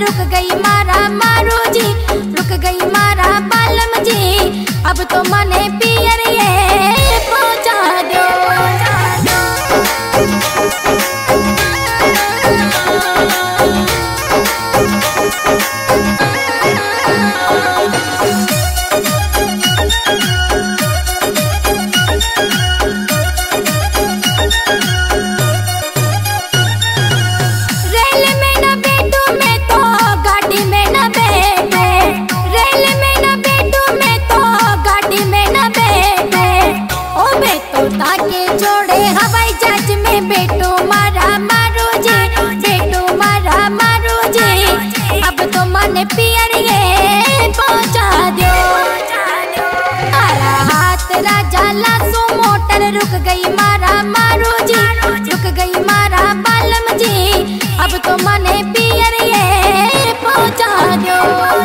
रुक गई मारा मारू जी, रुक गई मारा बालम जी, अब तो मने पियरिए पहुँचा दो। रुक गई मारा मारू जी, रुक गई मारा बालम जी, अब तो मने पियरिए पहुँचा दो।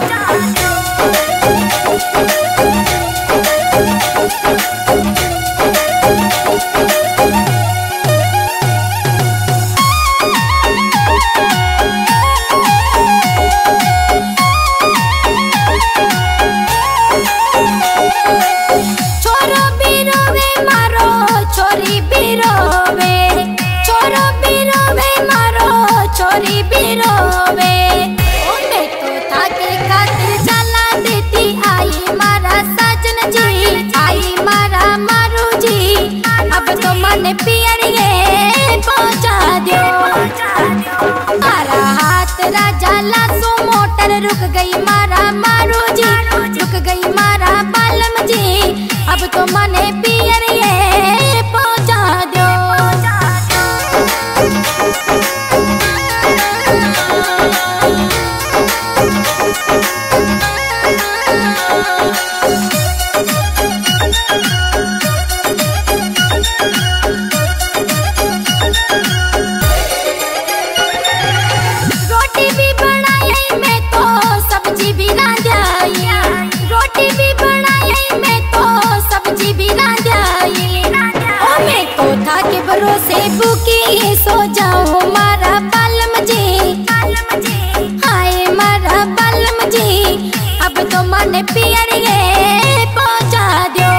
रुक गई मारा मारू जी, रुक गई मारा बालम जी, अब तो मने पियरिए पहुँचा दो। सो जाओ मारा बालम जी, हाय मारा बालम जी, अब तो मने पियरिए पहुँचा दो।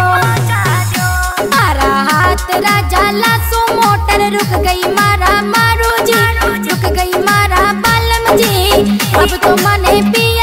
मारा हाथ राजा लासो मोटर, रुक गई मारा मारू जी, रुक गई मारा बालम जी, अब तो मने पिया